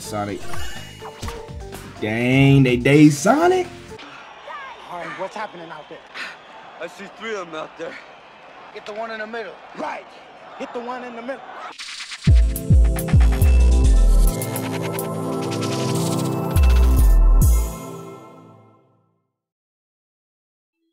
Dang, Sonic. Dang, they dazed Sonic. All right, what's happening out there? I see three of them out there. Hit the one in the middle. Right. Hit the one in the middle.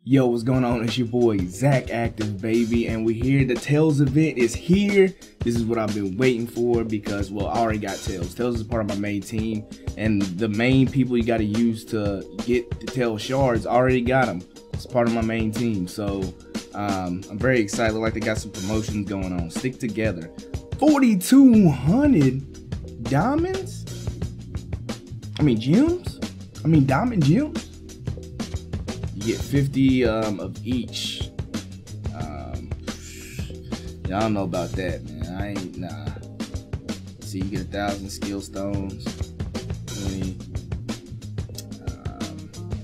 Yo, what's going on? It's your boy Zach Active, baby, and we're here. The Tails event is here. This is what I've been waiting for because, well, I already got Tails. Tails is part of my main team, and the main people you got to use to get the Tails shards, I already got them. It's part of my main team, so I'm very excited. Like, they got some promotions going on. Stick together. 4,200 diamonds? I mean, gems? I mean, diamond gems? Get 50 of each. I don't know about that, man. I ain't, nah. See, you get 1,000 skill stones.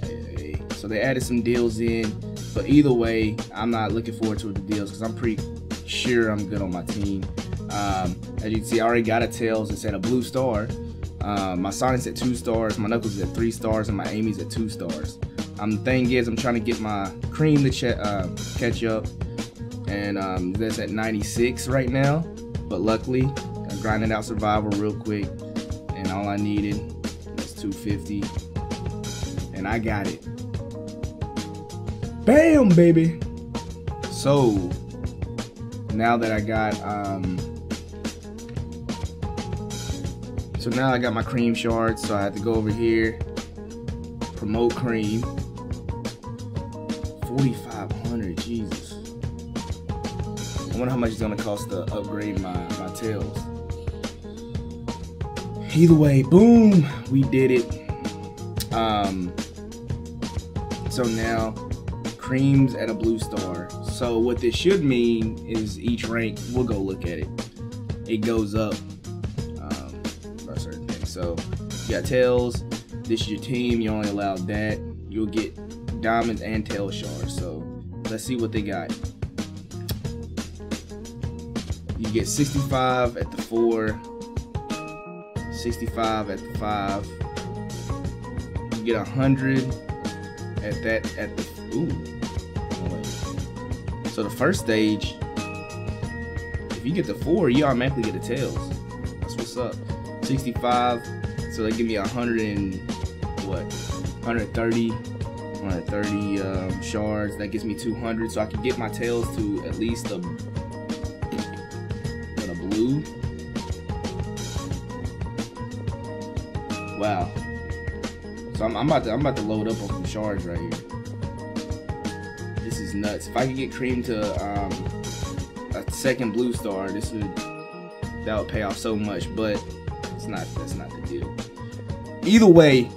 20. Hey. So they added some deals in, but either way, I'm not looking forward to the deals because I'm pretty sure I'm good on my team. As you can see, I already got a Tails. It's at a blue star. My Sonic's at 2 stars. My Knuckles is at 3 stars, and my Amy's at 2 stars. The thing is, I'm trying to get my Cream to catch up, and that's at 96 right now, but luckily I grinded out survival real quick, and all I needed was 250, and I got it. Bam, baby. So now that I got my Cream shards, so I had to go over here, promote Cream. 4,500, Jesus. I wonder how much it's gonna cost to upgrade my Tails. Either way, boom, we did it. So now Cream's at a blue star. So what this should mean is each rank, we'll go look at it. It goes up by certain things. So you got Tails, this is your team, you only allowed that. You'll get diamonds and tail shards. So let's see what they got. You get 65 at the 4, 65 at the 5. You get 100 at that at the ooh. So the first stage, if you get the 4, you automatically get the tails. That's what's up. 65. So they give me 100 and what? 130. 130 shards. That gives me 200, so I can get my tails to at least a blue. Wow. So I'm about to load up on some shards right here. This is nuts. If I could get Cream to a second blue star, that would pay off so much. But that's not the deal. Either way.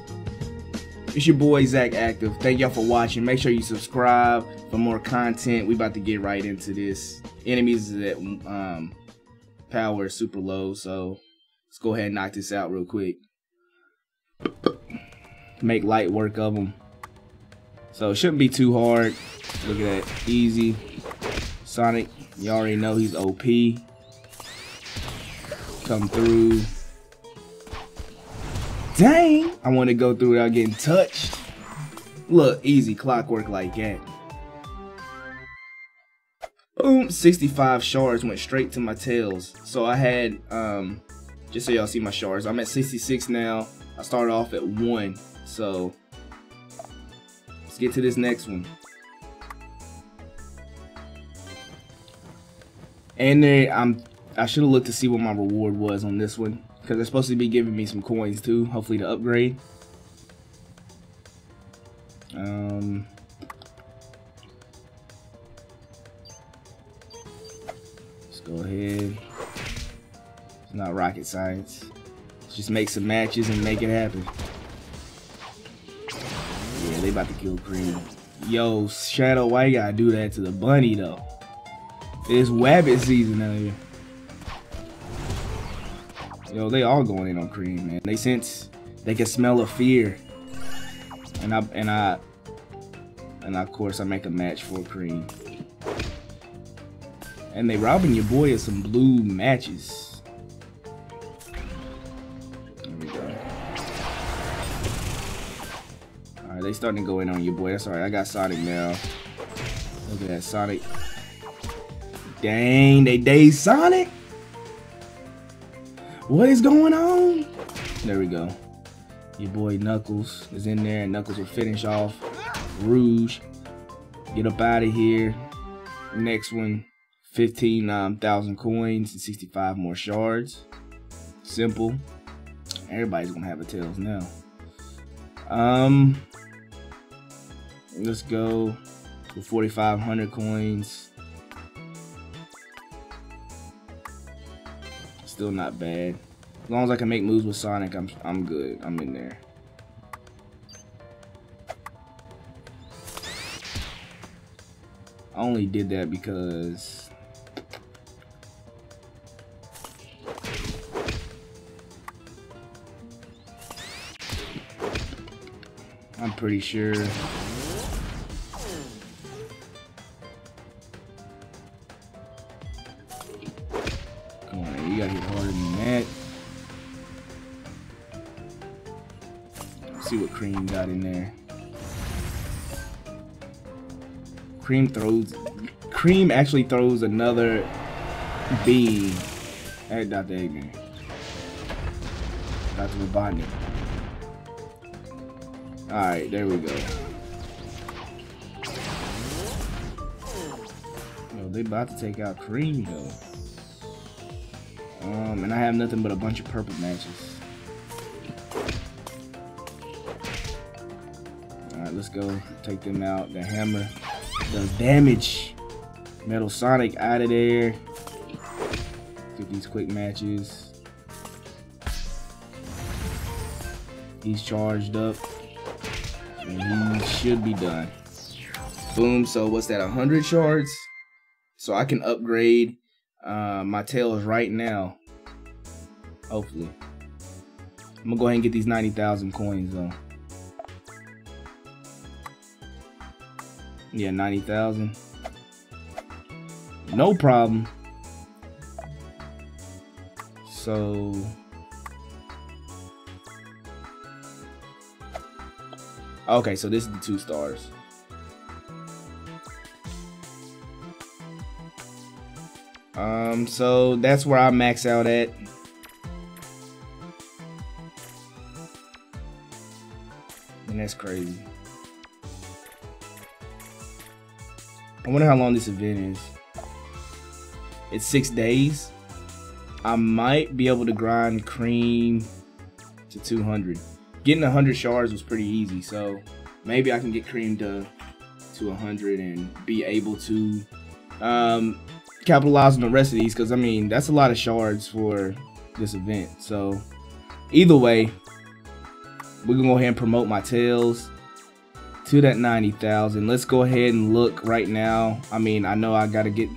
It's your boy Zach Active. Thank y'all for watching. Make sure you subscribe for more content. We about to get right into this. Enemies is at power is super low, so let's go ahead and knock this out real quick. Make light work of them. So it shouldn't be too hard. Look at that, easy. Sonic, you already know he's OP. Come through. Dang, I want to go through without getting touched. Look, easy clockwork like that. Boom, 65 shards went straight to my tails. So I had, just so y'all see my shards, I'm at 66 now. I started off at 1, so let's get to this next one. And there, I should have looked to see what my reward was on this one, because they're supposed to be giving me some coins too, hopefully to upgrade. Let's go ahead. It's not rocket science. Let's just make some matches and make it happen. Yeah, they about to kill Cream. Yo, Shadow, why you gotta do that to the bunny though? It's Wabbit season out here. Yo, they all going in on Cream, man. They sense, they can smell a fear, and of course I make a match for Cream. And they robbing your boy of some blue matches. There we go. they starting to go in on you, boy. That's alright. I got Sonic now. Look at that Sonic. Dang, they dazed Sonic. What is going on? There we go. Your boy Knuckles is in there, and Knuckles will finish off Rouge. Get up out of here. Next one, 15,000 coins and 65 more shards. Simple. Everybody's gonna have a Tails now. Let's go with 4,500 coins. Still not bad. As long as I can make moves with Sonic, I'm good. I'm in there. I only did that because I'm pretty sure. Come on, you gotta hit harder than that. Let's see what Cream got in there. Cream actually throws another beam at Dr. Eggman. Dr. Robotnik. Alright, there we go. Yo, they about to take out Cream though. And I have nothing but a bunch of purple matches. Alright, let's go take them out. The hammer does damage. Metal Sonic out of there. Get these quick matches. He's charged up. And he should be done. Boom. So what's that, 100 shards? So I can upgrade my Tails right now. Hopefully. I'm gonna go ahead and get these 90,000 coins though. Yeah, 90,000. No problem. So okay, so this is the 2 stars. So that's where I max out at. And that's crazy. I wonder how long this event is. It's 6 days. I might be able to grind Cream to 200. Getting 100 shards was pretty easy, so maybe I can get Cream to 100 and be able to capitalize on the rest of these, because I mean that's a lot of shards for this event. So either way, we're gonna go ahead and promote my Tails to that 90,000. Let's go ahead and look right now. I mean, I know I gotta get,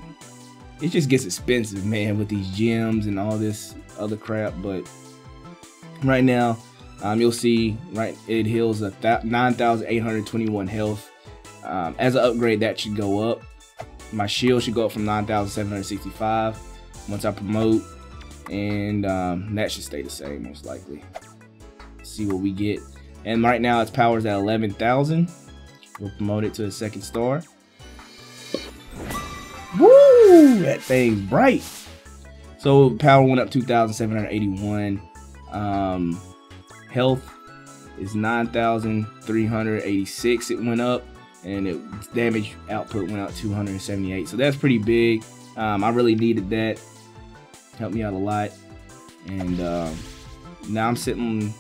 it just gets expensive, man, with these gems and all this other crap. But right now, you'll see, right, it heals a 9,821 health. As an upgrade, that should go up. My shield should go up from 9,765 once I promote, and that should stay the same most likely. Let's see what we get. And right now its power is at 11,000. We'll promote it to a 2nd star. Woo! That thing's bright. So power went up 2,781. Health is 9,386. It went up, and its damage output went up 278. So that's pretty big. I really needed that. Helped me out a lot. And now I'm sitting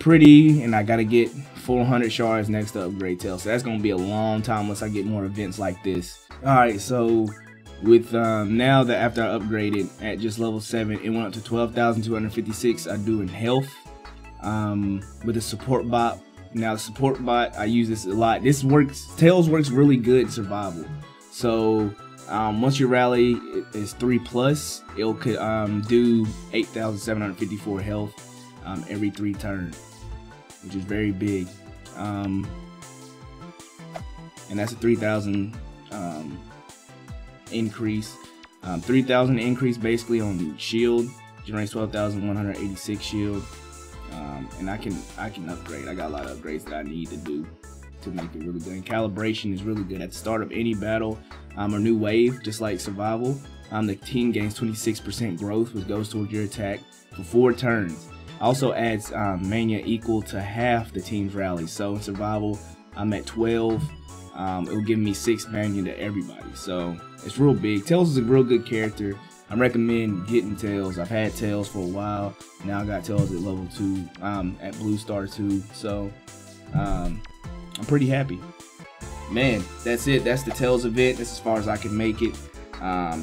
pretty, and I gotta get 400 shards next to upgrade Tails. So that's gonna be a long time once I get more events like this. All right, so with now that after I upgraded at just level 7, it went up to 12,256. I do in health with a support bot. Now the support bot, I use this a lot. This works. Tails works really good in survival. So once you rally is 3+, it'll do 8,754 health every 3 turns. Which is very big, and that's a 3,000 increase. 3,000 increase basically on the shield generates 12,186 shield. and I can upgrade. I got a lot of upgrades that I need to do to make it really good. And calibration is really good at the start of any battle or new wave, just like survival. The team gains 26% growth, which goes towards your attack for 4 turns. Also adds mania equal to half the team's rally. So in survival, I'm at 12. It'll give me 6 mania to everybody. So it's real big. Tails is a real good character. I recommend getting Tails. I've had Tails for a while. Now I got Tails at level 2, at Blue Star 2. So I'm pretty happy. Man, that's it. That's the Tails event. That's as far as I can make it.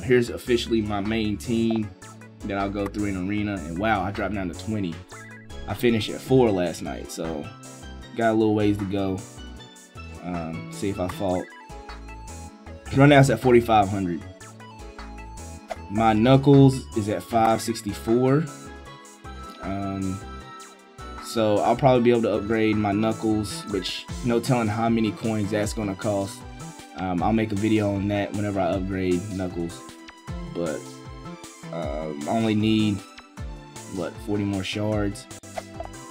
Here's officially my main team that I'll go through in arena. And wow, I dropped down to 20. I finished at 4 last night, so got a little ways to go. See if I fault. Right now it's at 4,500. My Knuckles is at 564. So I'll probably be able to upgrade my Knuckles, which no telling how many coins that's gonna cost. I'll make a video on that whenever I upgrade Knuckles. But I only need, what, 40 more shards.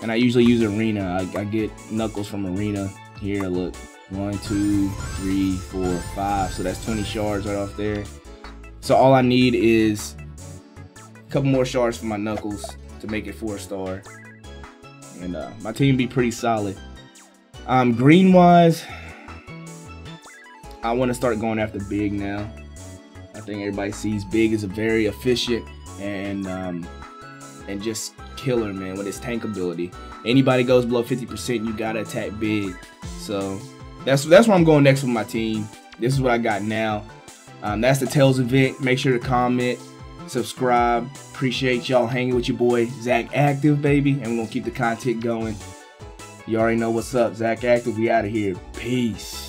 And I usually use Arena. I get Knuckles from Arena. Here, look, 1, 2, 3, 4, 5. So that's 20 shards right off there. So all I need is a couple more shards for my Knuckles to make it 4-star. And my team be pretty solid. Green wise, I want to start going after Big now. I think everybody sees Big is a very efficient and just killer, man, with his tank ability. Anybody goes below 50%, you gotta attack Big. So that's where I'm going next with my team. This is what I got now. That's the Tails event. Make sure to comment, subscribe. Appreciate y'all hanging with your boy Zach Active, baby, and we're gonna keep the content going. You already know what's up. Zach Active, we out of here. Peace.